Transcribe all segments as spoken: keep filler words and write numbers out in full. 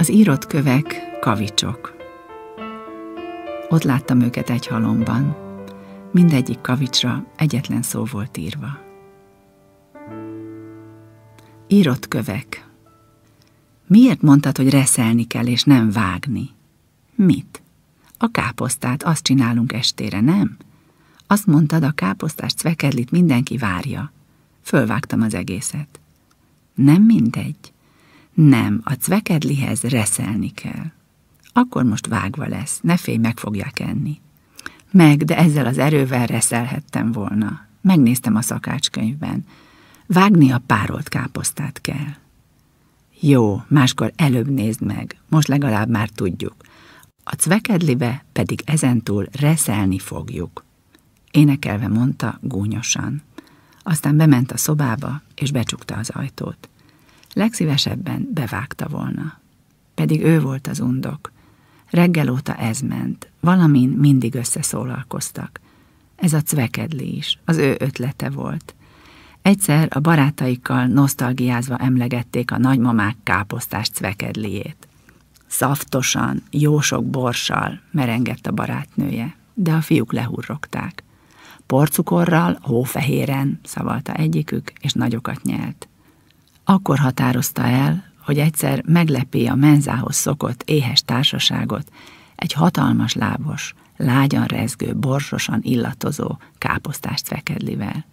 Az írott kövek kavicsok. Ott láttam őket egy halomban. Mindegyik kavicsra egyetlen szó volt írva. Írott kövek. Miért mondtad, hogy reszelni kell és nem vágni? Mit? A káposztát, azt csinálunk estére, nem? Azt mondtad, a káposztás cvekedlit mindenki várja. Fölvágtam az egészet. Nem mindegy. Nem, a cvekedlihez reszelni kell. Akkor most vágva lesz, ne félj, meg fogják enni. Meg, de ezzel az erővel reszelhettem volna. Megnéztem a szakácskönyvben. Vágni a párolt káposztát kell. Jó, máskor előbb nézd meg, most legalább már tudjuk. A cvekedlibe pedig ezentúl reszelni fogjuk. Énekelve mondta gúnyosan. Aztán bement a szobába, és becsukta az ajtót. Legszívesebben bevágta volna. Pedig ő volt az undok. Reggel óta ez ment, valamin mindig összeszólalkoztak. Ez a cvekedli is, az ő ötlete volt. Egyszer a barátaikkal nosztalgiázva emlegették a nagymamák káposztás cvekedliét. Szaftosan, jó sok borssal, merengett a barátnője, de a fiúk lehurrogták. Porcukorral, hófehéren, szavalta egyikük, és nagyokat nyelt. Akkor határozta el, hogy egyszer meglepi a menzához szokott éhes társaságot egy hatalmas lábos, lágyan rezgő, borsosan illatozó káposztás cvekedlivel.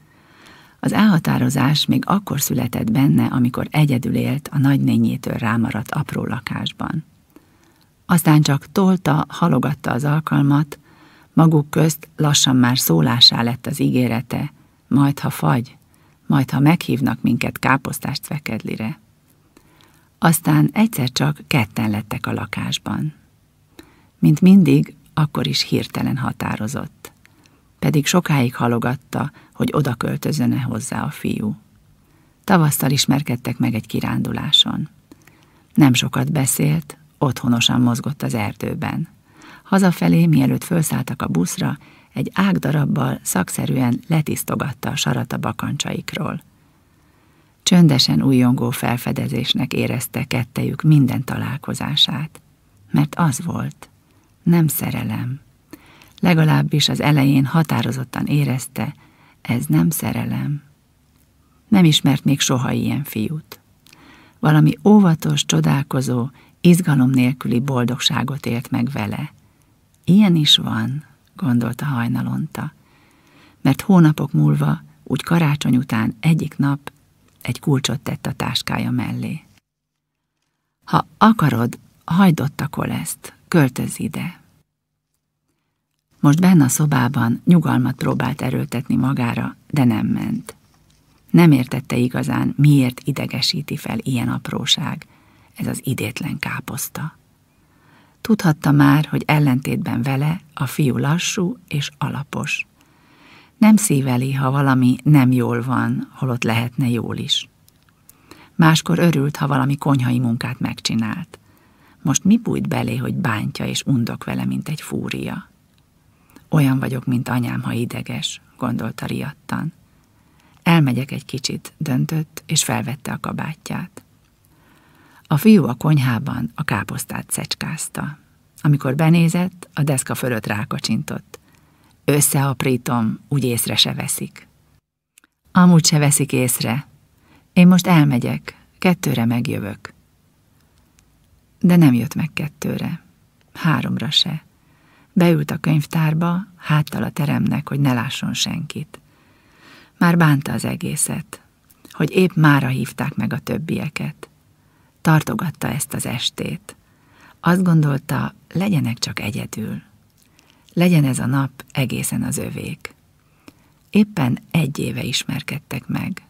Az elhatározás még akkor született benne, amikor egyedül élt a nagynényétől rámaradt apró lakásban. Aztán csak tolta, halogatta az alkalmat, maguk közt lassan már szólásá lett az ígérete, majd ha fagy, majd ha meghívnak minket káposztás cvekedlire. Aztán egyszer csak ketten lettek a lakásban. Mint mindig, akkor is hirtelen határozott. Pedig sokáig halogatta, hogy oda költözön-e hozzá a fiú. Tavasszal ismerkedtek meg egy kiránduláson. Nem sokat beszélt, otthonosan mozgott az erdőben. Hazafelé, mielőtt felszálltak a buszra, egy ágdarabbal szakszerűen letisztogatta a sarat a bakancsaikról. Csöndesen újongó felfedezésnek érezte kettejük minden találkozását, mert az volt, nem szerelem. Legalábbis az elején határozottan érezte, ez nem szerelem. Nem ismert még soha ilyen fiút. Valami óvatos, csodálkozó, izgalom nélküli boldogságot élt meg vele. Ilyen is van, gondolta hajnalonta, mert hónapok múlva, úgy karácsony után egyik nap egy kulcsot tett a táskája mellé. Ha akarod, hagyd ott a koleszt, költözz ide. Most benne a szobában nyugalmat próbált erőltetni magára, de nem ment. Nem értette igazán, miért idegesíti fel ilyen apróság, ez az idétlen káposzta. Tudhatta már, hogy ellentétben vele a fiú lassú és alapos. Nem szíveli, ha valami nem jól van, holott lehetne jól is. Máskor örült, ha valami konyhai munkát megcsinált. Most mi bújt belé, hogy bántja és undok vele, mint egy fúria? Olyan vagyok, mint anyám, ha ideges, gondolta riadtan. Elmegyek egy kicsit, döntött, és felvette a kabátját. A fiú a konyhában a káposztát szecskázta. Amikor benézett, a deszka fölött rákacsintott. Összeaprítom, úgy észre se veszik. Amúgy se veszik észre. Én most elmegyek, kettőre megjövök. De nem jött meg kettőre, háromra se. Beült a könyvtárba, háttal a teremnek, hogy ne lásson senkit. Már bánta az egészet, hogy épp mára hívták meg a többieket. Tartogatta ezt az estét. Azt gondolta, legyenek csak egyedül. Legyen ez a nap egészen az övék. Éppen egy éve ismerkedtek meg.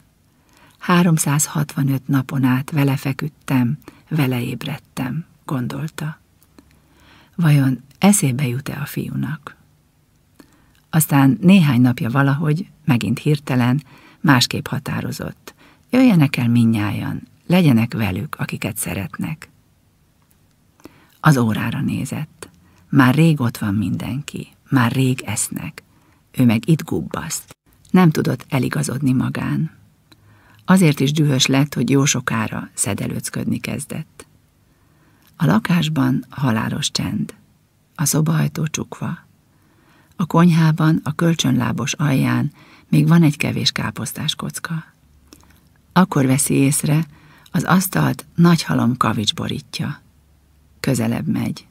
háromszázhatvanöt napon át vele feküdtem, vele ébredtem, gondolta. Vajon eszébe jut-e a fiúnak? Aztán néhány napja valahogy, megint hirtelen, másképp határozott. Jöjjenek el mindnyájan, legyenek velük, akiket szeretnek. Az órára nézett. Már rég ott van mindenki, már rég esznek. Ő meg itt gubbaszt. Nem tudott eligazodni magán. Azért is dühös lett, hogy jó sokára szedelőcködni kezdett. A lakásban halálos csend, a szobaajtó csukva. A konyhában, a kölcsönlábos alján még van egy kevés káposztás kocka. Akkor veszi észre, az asztalt nagy halom kavics borítja. Közelebb megy.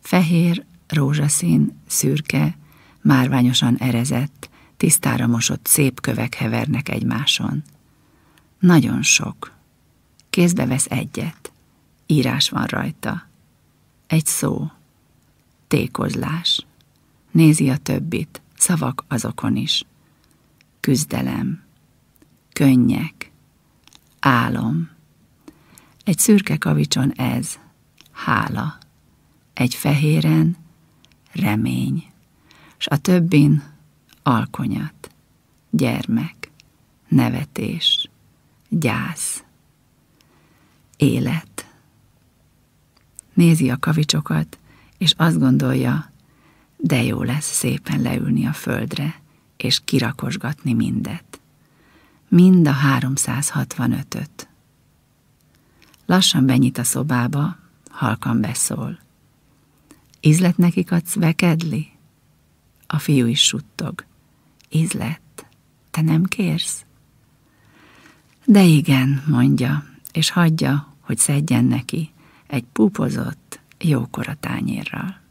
Fehér, rózsaszín, szürke, márványosan erezett, tisztára mosott szép kövek hevernek egymáson. Nagyon sok. Kézbe vesz egyet. Írás van rajta. Egy szó. Tékozlás. Nézi a többit, szavak azokon is. Küzdelem. Könnyek. Álom. Egy szürke kavicson ez. Hála. Egy fehéren. Remény. S a többin alkonyat. Gyermek. Nevetés. Gyász. Élet. Nézi a kavicsokat, és azt gondolja, de jó lesz szépen leülni a földre, és kirakosgatni mindet. Mind a háromszázhatvanötöt. Lassan benyit a szobába, halkan beszól. Ízletnek ikadsz, vekedli? A fiú is suttog. Ízlet, te nem kérsz? De igen, mondja, és hagyja, hogy szedjen neki egy púpozott, jókora tányérral.